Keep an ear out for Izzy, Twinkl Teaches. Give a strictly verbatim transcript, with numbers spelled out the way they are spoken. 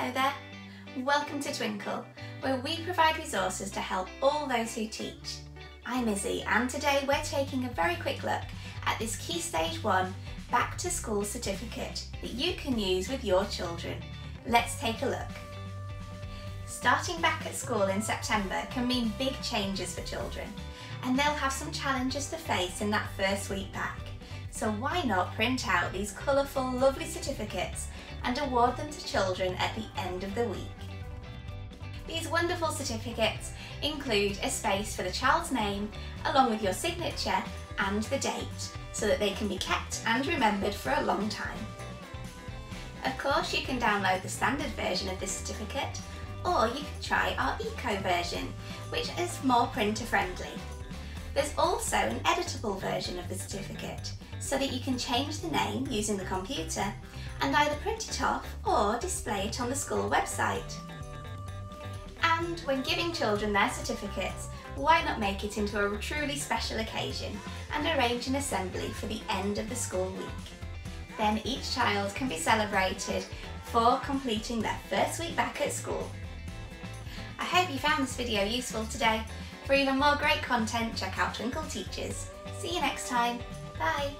Hello there, welcome to Twinkl, where we provide resources to help all those who teach. I'm Izzy and today we're taking a very quick look at this Key Stage one Back to School certificate that you can use with your children. Let's take a look. Starting back at school in September can mean big changes for children, and they'll have some challenges to face in that first week back. So why not print out these colourful, lovely certificates and award them to children at the end of the week. These wonderful certificates include a space for the child's name along with your signature and the date, so that they can be kept and remembered for a long time. Of course, you can download the standard version of this certificate, or you can try our eco version, which is more printer friendly. There's also an editable version of the certificate, so that you can change the name using the computer and either print it off or display it on the school website. And when giving children their certificates, why not make it into a truly special occasion and arrange an assembly for the end of the school week? Then each child can be celebrated for completing their first week back at school. I hope you found this video useful today. For even more great content, check out Twinkl Teaches. See you next time. Bye!